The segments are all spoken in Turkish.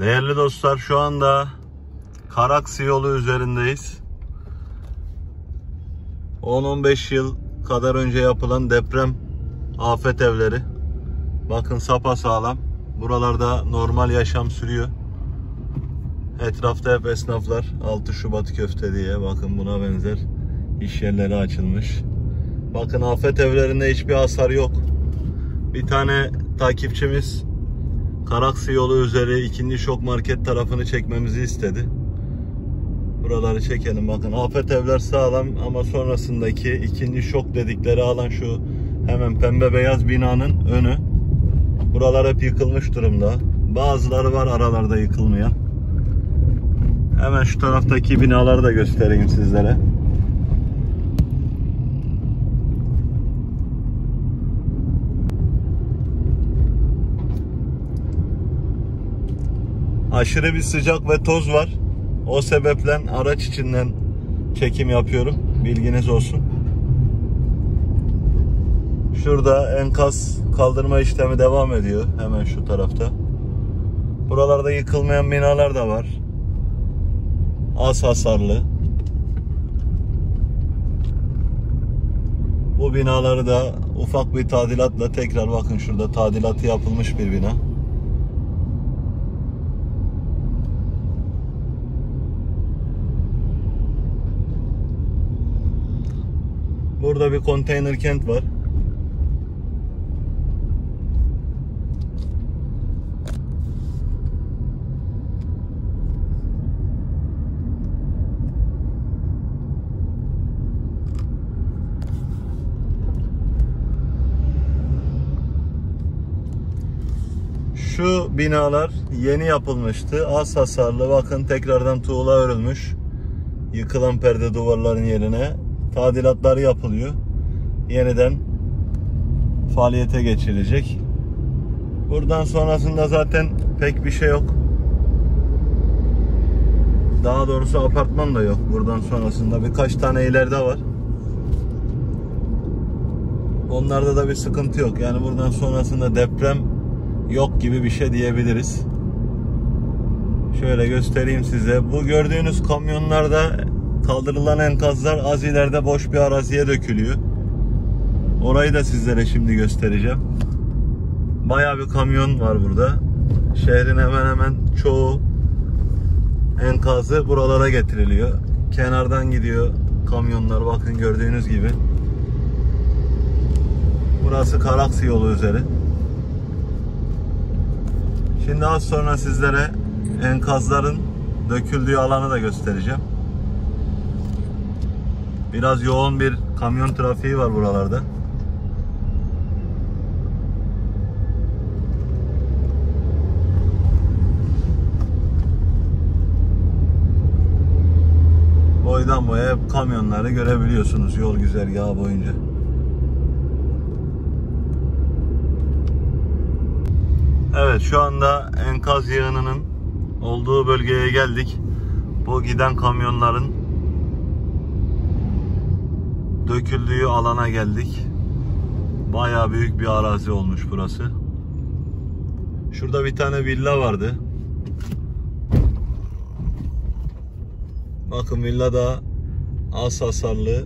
Değerli dostlar, şu anda Karaksi yolu üzerindeyiz. 10-15 yıl kadar önce yapılan deprem afet evleri. Bakın sapasağlam. Buralarda normal yaşam sürüyor. Etrafta hep esnaflar. 6 Şubat köfte diye, bakın buna benzer iş yerleri açılmış. Bakın afet evlerinde hiçbir hasar yok. Bir tane takipçimiz Karaksi yolu üzeri 2. şok market tarafını çekmemizi istedi. Buraları çekelim. Bakın afet evler sağlam ama sonrasındaki 2. şok dedikleri alan şu hemen pembe beyaz binanın önü. Buralar hep yıkılmış durumda. Bazıları var aralarda yıkılmayan. Hemen şu taraftaki binaları da göstereyim sizlere. Aşırı bir sıcak ve toz var. O sebeple araç içinden çekim yapıyorum. Bilginiz olsun. Şurada enkaz kaldırma işlemi devam ediyor. Hemen şu tarafta. Buralarda yıkılmayan binalar da var. Az hasarlı. Bu binaları da ufak bir tadilatla tekrar, bakın şurada tadilatı yapılmış bir bina. Burada bir konteyner kent var. Şu binalar yeni yapılmıştı. Az hasarlı. Bakın tekrardan tuğla örülmüş. Yıkılan perde duvarların yerine. Tadilatlar yapılıyor. Yeniden faaliyete geçilecek. Buradan sonrasında zaten pek bir şey yok. Daha doğrusu apartman da yok buradan sonrasında. Birkaç tane ileride var. Onlarda da bir sıkıntı yok. Yani buradan sonrasında deprem yok gibi bir şey diyebiliriz. Şöyle göstereyim size. Bu gördüğünüz kamyonlarda kaldırılan enkazlar az ileride boş bir araziye dökülüyor. Orayı da sizlere şimdi göstereceğim. Bayağı bir kamyon var burada. Şehrin hemen hemen çoğu enkazı buralara getiriliyor. Kenardan gidiyor kamyonlar, bakın gördüğünüz gibi. Burası Karaksi yolu üzeri. Şimdi az sonra sizlere enkazların döküldüğü alanı da göstereceğim. Biraz yoğun bir kamyon trafiği var buralarda. Boydan boya hep kamyonları görebiliyorsunuz yol güzergahı boyunca. Evet, şu anda enkaz yığınının olduğu bölgeye geldik. Bu giden kamyonların döküldüğü alana geldik. Bayağı büyük bir arazi olmuş burası. Şurada bir tane villa vardı. Bakın villa da az hasarlı.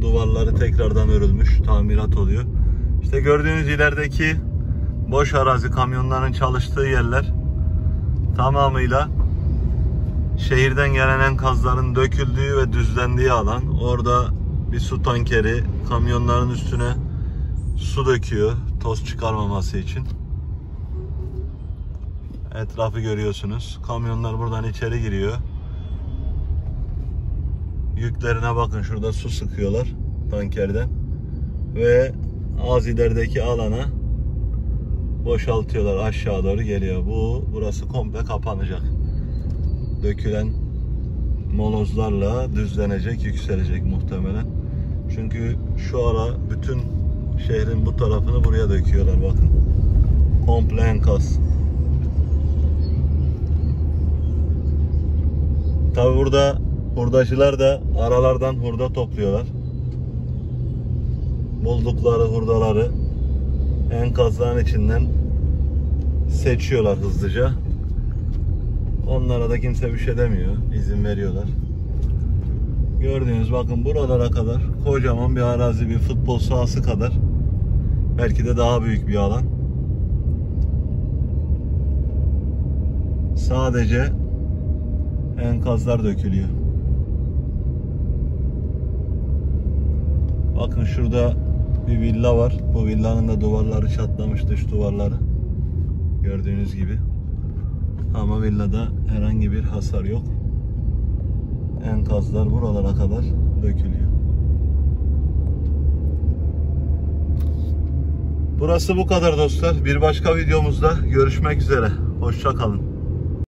Duvarları tekrardan örülmüş. Tamirat oluyor. İşte gördüğünüz ilerideki boş arazi, kamyonların çalıştığı yerler tamamıyla şehirden gelen enkazların döküldüğü ve düzlendiği alan. Orada bir su tankeri kamyonların üstüne su döküyor, toz çıkarmaması için. Etrafı görüyorsunuz. Kamyonlar buradan içeri giriyor. Yüklerine bakın, şurada su sıkıyorlar tankerden. Ve az ilerideki alana boşaltıyorlar, aşağı doğru geliyor. Burası komple kapanacak. Dökülen molozlarla düzlenecek, yükselecek muhtemelen. Çünkü şu ara bütün şehrin bu tarafını buraya döküyorlar, bakın. Komple enkaz. Tabi burada hurdacılar da aralardan hurda topluyorlar. Buldukları hurdaları enkazların içinden seçiyorlar hızlıca. Onlara da kimse bir şey demiyor. İzin veriyorlar. Gördüğünüz bakın buralara kadar kocaman bir arazi, bir futbol sahası kadar. Belki de daha büyük bir alan. Sadece enkazlar dökülüyor. Bakın şurada bir villa var. Bu villanın da duvarları çatlamış, dış duvarları. Gördüğünüz gibi. Ama villada herhangi bir hasar yok. Enkazlar buralara kadar dökülüyor. Burası bu kadar dostlar. Bir başka videomuzda görüşmek üzere. Hoşça kalın.